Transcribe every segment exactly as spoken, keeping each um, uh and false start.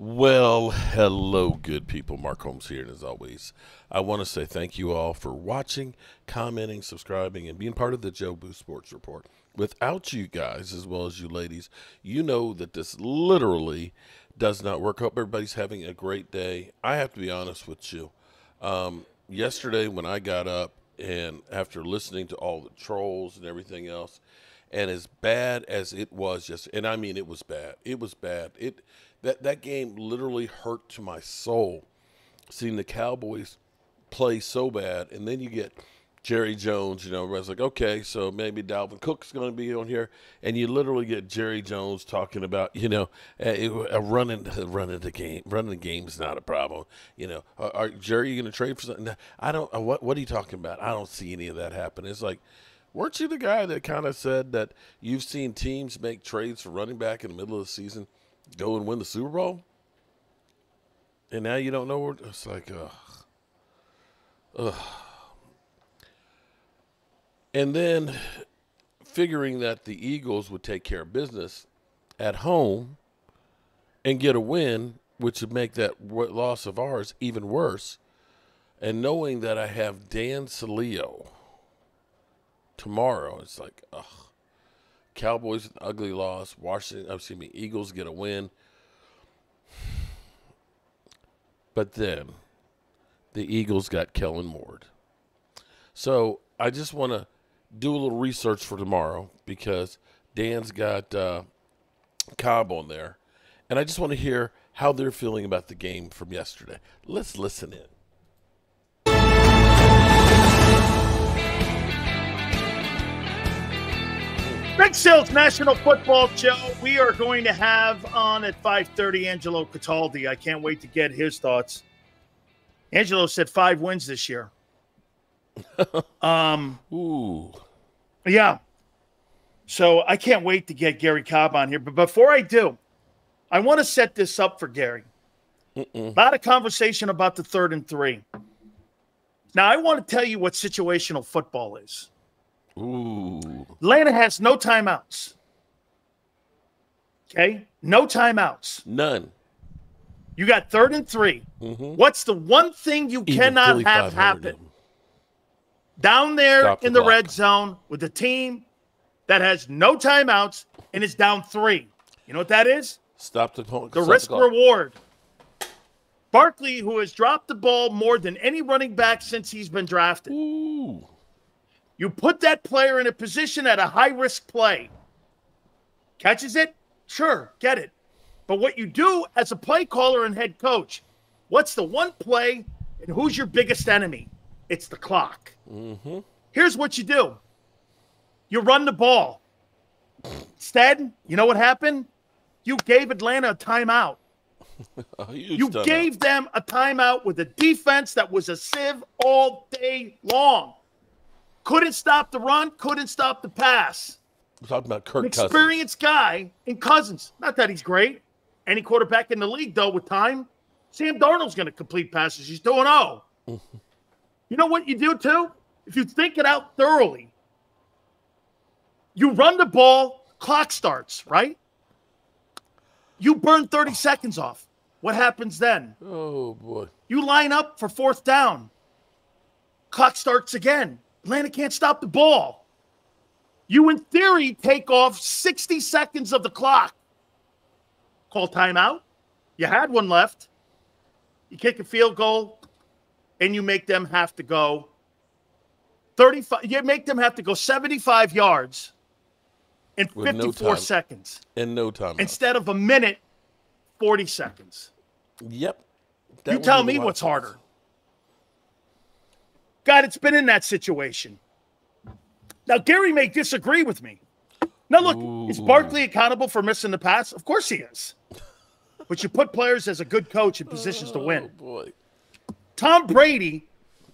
Well, hello, good people. Mark Holmes here, and as always, I want to say thank you all for watching, commenting, subscribing, and being part of the Jobu Sports Report. Without you guys, as well as you ladies, you know that this literally does not work. Hope everybody's having a great day. I have to be honest with you. Um, yesterday when I got up, and after listening to all the trolls and everything else, and as bad as it was yesterday, and I mean it was bad. It was bad. It that that game literally hurt to my soul, seeing the Cowboys play so bad. And then you get Jerry Jones, you know, everybody's like, okay, so maybe Dalvin Cook's going to be on here. And you literally get Jerry Jones talking about, you know, a, a running running the game. Running the game is not a problem. You know, are, are Jerry, you going to trade for something? I don't, what, what are you talking about? I don't see any of that happen. It's like, weren't you the guy that kind of said that you've seen teams make trades for running back in the middle of the season, go and win the Super Bowl? And now you don't know where it's like, ugh. Ugh. And then figuring that the Eagles would take care of business at home and get a win, which would make that loss of ours even worse. And knowing that I have Dan Selio tomorrow, it's like, ugh. Cowboys an ugly loss. Washington, excuse me, Eagles get a win. But then the Eagles got Kellen Moore. So I just want to do a little research for tomorrow because Dan's got uh, Cobb on there. And I just want to hear how they're feeling about the game from yesterday. Let's listen in. Greg Sills, National Football Show. We are going to have on at five thirty Angelo Cataldi. I can't wait to get his thoughts. Angelo said five wins this year. um, Ooh. Yeah. So I can't wait to get Gary Cobb on here. But before I do, I want to set this up for Gary. Mm-mm. A lot of conversation about the third and three. Now, I want to tell you what situational football is. Ooh. Atlanta has no timeouts. Okay? No timeouts. None. You got third and three. Mm-hmm. What's the one thing you Even cannot have happen? Down there Stop in the, the red zone with a team that has no timeouts and is down three. You know what that is? Stop the clock. The risk reward. Barkley, who has dropped the ball more than any running back since he's been drafted. Ooh. You put that player in a position at a high-risk play. Catches it? Sure, get it. But what you do as a play caller and head coach, what's the one play and who's your biggest enemy? It's the clock. Mm-hmm. Here's what you do. You run the ball. Instead, you know what happened? You gave Atlanta a timeout. a you timeout. gave them a timeout with a defense that was a sieve all day long. Couldn't stop the run, couldn't stop the pass. We're talking about Kirk Cousins. An experienced guy in Cousins. Not that he's great. Any quarterback in the league, though, with time, Sam Darnold's going to complete passes. He's two and oh. You know what you do, too? If you think it out thoroughly, you run the ball, clock starts, right? You burn thirty seconds off. What happens then? Oh, boy. You line up for fourth down. Clock starts again. Atlanta can't stop the ball. You, in theory, take off sixty seconds of the clock. Call timeout. You had one left. You kick a field goal, and you make them have to go thirty-five. You make them have to go seventy-five yards in With fifty-four no seconds. In no time. Instead of a minute, forty seconds. Yep. That you tell me what's harder. God, it's been in that situation. Now, Gary may disagree with me. Now, look, Ooh. Is Barkley accountable for missing the pass? Of course he is. But you put players as a good coach in positions oh, to win. Boy. Tom Brady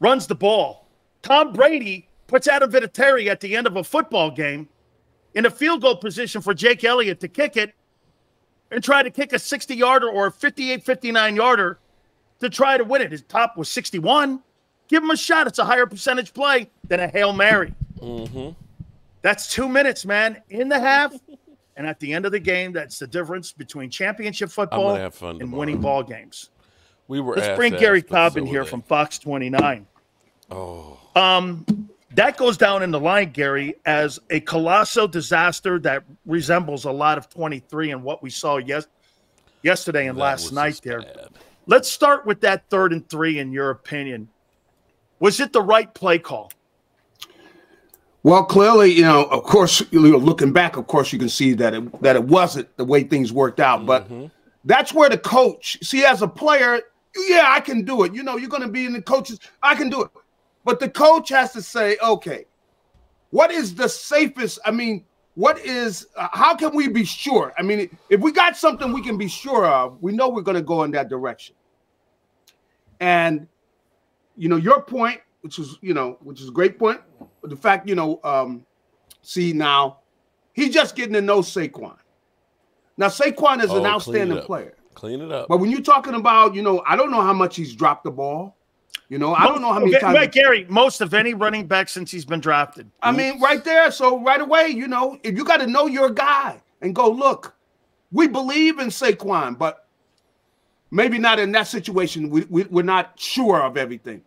runs the ball. Tom Brady puts Adam Vinatieri at the end of a football game in a field goal position for Jake Elliott to kick it and try to kick a sixty-yarder or a fifty-eight, fifty-nine-yarder to try to win it. His top was sixty-one. Give him a shot. It's a higher percentage play than a Hail Mary. Mm-hmm. That's two minutes, man. In the half, And at the end of the game, that's the difference between championship football and tomorrow. winning ball games. We were Let's bring Gary Cobb in here from Fox twenty-nine. Oh. Um, that goes down in the line, Gary, as a colossal disaster that resembles a lot of twenty-three and what we saw yes yesterday and that last night there. Bad. Let's start with that third and three, in your opinion. Was it the right play call? Well, clearly, you know, of course, looking back, of course, you can see that it, that it wasn't the way things worked out. But mm-hmm. that's where the coach, see, as a player, yeah, I can do it. You know, you're going to be in the coaches. I can do it. But the coach has to say, okay, what is the safest? I mean, what is, uh, how can we be sure? I mean, if we got something we can be sure of, we know we're going to go in that direction. And, you know, your point, which is, you know, which is a great point. But the fact, you know, um, see now, he's just getting to know Saquon. Now, Saquon is oh, an outstanding clean player. Clean it up. But when you're talking about, you know, I don't know how much he's dropped the ball. You know, most, I don't know how many okay, times. Right, Gary, most of any running back since he's been drafted. I Oops. mean, right there. So right away, you know, if you got to know your guy and go, look, we believe in Saquon, but maybe not in that situation. We, we, we're not sure of everything.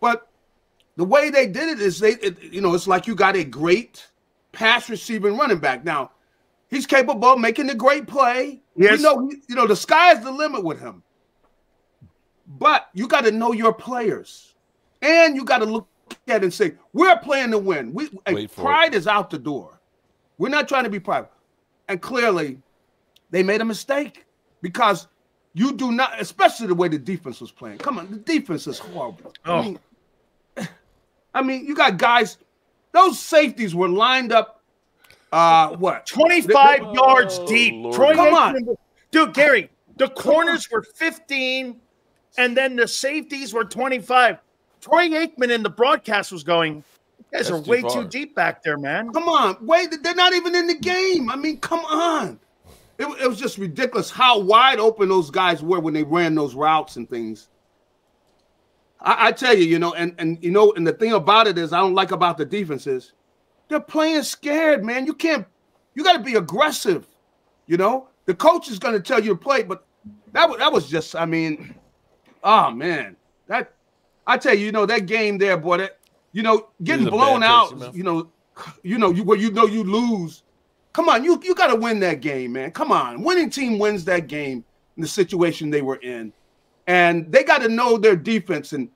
But the way they did it is they, it, you know, it's like you got a great pass receiving running back. Now, he's capable of making a great play. Yes. You know, you know, the sky's the limit with him. But you got to know your players, and you got to look at it and say, we're playing to win. We pride it. is out the door. We're not trying to be private. And clearly, they made a mistake because you do not, especially the way the defense was playing. Come on, the defense is horrible. Oh. I mean, I mean, you got guys, those safeties were lined up, uh, what? twenty-five oh, yards deep. Lord. Troy Come Aikman. on. Dude, Gary, the corners were fifteen, and then the safeties were twenty-five. Troy Aikman in the broadcast was going, you guys That's are too way far. too deep back there, man. Come on. Wait, they're not even in the game. I mean, come on. It, it was just ridiculous how wide open those guys were when they ran those routes and things. I, I tell you, you know, and, and, you know, and the thing about it is I don't like about the defense is they're playing scared, man. You can't, you got to be aggressive, you know. The coach is going to tell you to play, but that, that was just, I mean, oh, man. That, I tell you, you know, that game there, boy, that, you know, getting blown out, place, you know, you know, you, where you know you lose. Come on, you, you got to win that game, man. Come on. Winning team wins that game in the situation they were in. And they got to know their defense. And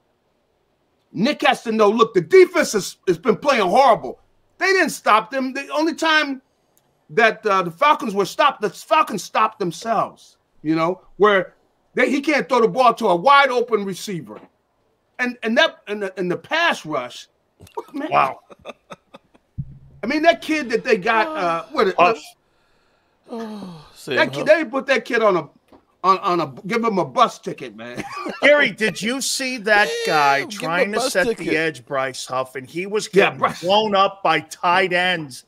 Nick has to know, look, the defense has, has been playing horrible. They didn't stop them. The only time that uh, the Falcons were stopped, the Falcons stopped themselves, you know, where they, he can't throw the ball to a wide-open receiver. And and that and the, and the pass rush, man, wow. I mean, that kid that they got, uh, what, oh, oh, that kid, they put that kid on a, On, on a give him a bus ticket, man. Gary, did you see that guy yeah, trying to set ticket. the edge, Bryce Huff, and he was getting yeah, blown up by tight ends,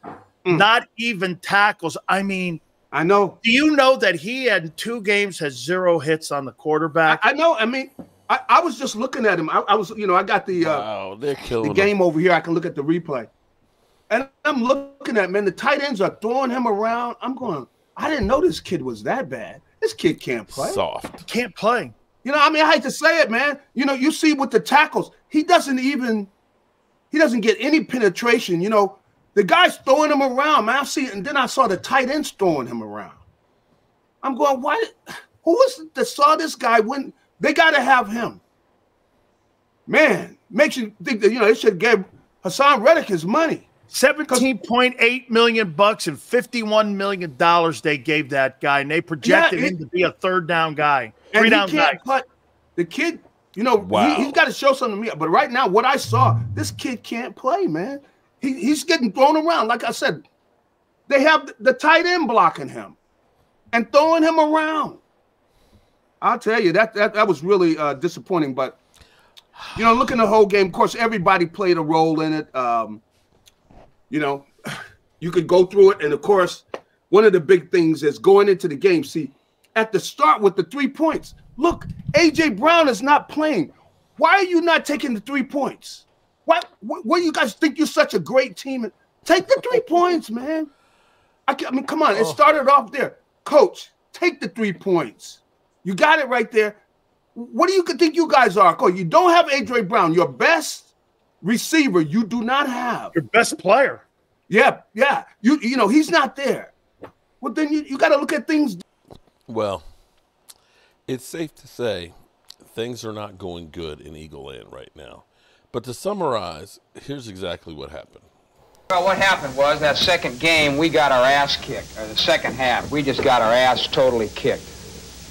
mm. not even tackles. I mean, I know. Do you know that he had two games has zero hits on the quarterback? I, I know. I mean, I, I was just looking at him. I, I was, you know, I got the uh, wow, they're killing the game him. over here. I can look at the replay, and I'm looking at man. The tight ends are throwing him around. I'm going. I didn't know this kid was that bad. This kid can't play. Soft. Can't play. You know, I mean, I hate to say it, man. You know, you see with the tackles, he doesn't even, he doesn't get any penetration. You know, the guy's throwing him around, man. I see it, and then I saw the tight ends throwing him around. I'm going, why? Who was it that saw this guy when they got to have him? Man, makes you think that, you know, they should give Hasan Redick his money. seventeen point eight million bucks and fifty-one million dollars they gave that guy, and they projected yeah, it, him to be a third down guy, three down guy. The kid, you know, wow. he, he's got to show something to me. But right now, what I saw, this kid can't play, man. He, he's getting thrown around. Like I said, they have the, the tight end blocking him and throwing him around. I'll tell you that that, that was really uh, disappointing. But you know, looking at the whole game, of course, everybody played a role in it. Um, You know, you could go through it. And, of course, one of the big things is going into the game. See, at the start with the three points, look, A J. Brown is not playing. Why are you not taking the three points? Why, why, why do you guys think you're such a great team? Take the three points, man. I, can, I mean, come on. It started off there. Coach, take the three points. You got it right there. What do you think you guys are? You don't have A J Brown, your best receiver. You do not have your best player. Yeah, yeah. You you know he's not there. Well, then you you got to look at things. Well, it's safe to say things are not going good in Eagle Land right now. But to summarize, here's exactly what happened. Well, what happened was that second game, we got our ass kicked, or the second half. We just got our ass totally kicked.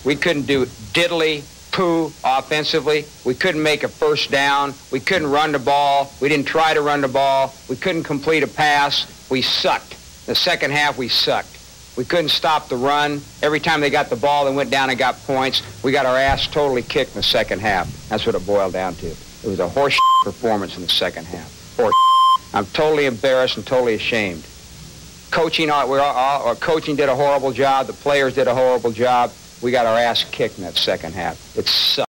We couldn't do diddly poo offensively. We couldn't make a first down. We couldn't run the ball. We didn't try to run the ball. We couldn't complete a pass. We sucked. The second half, we sucked. We couldn't stop the run. Every time they got the ball, they went down and got points. We got our ass totally kicked in the second half. That's what it boiled down to. It was a horse performance in the second half. Horse. I'm totally embarrassed and totally ashamed. Coaching, we're all, our coaching did a horrible job. The players did a horrible job. We got our ass kicked in that second half. It sucked.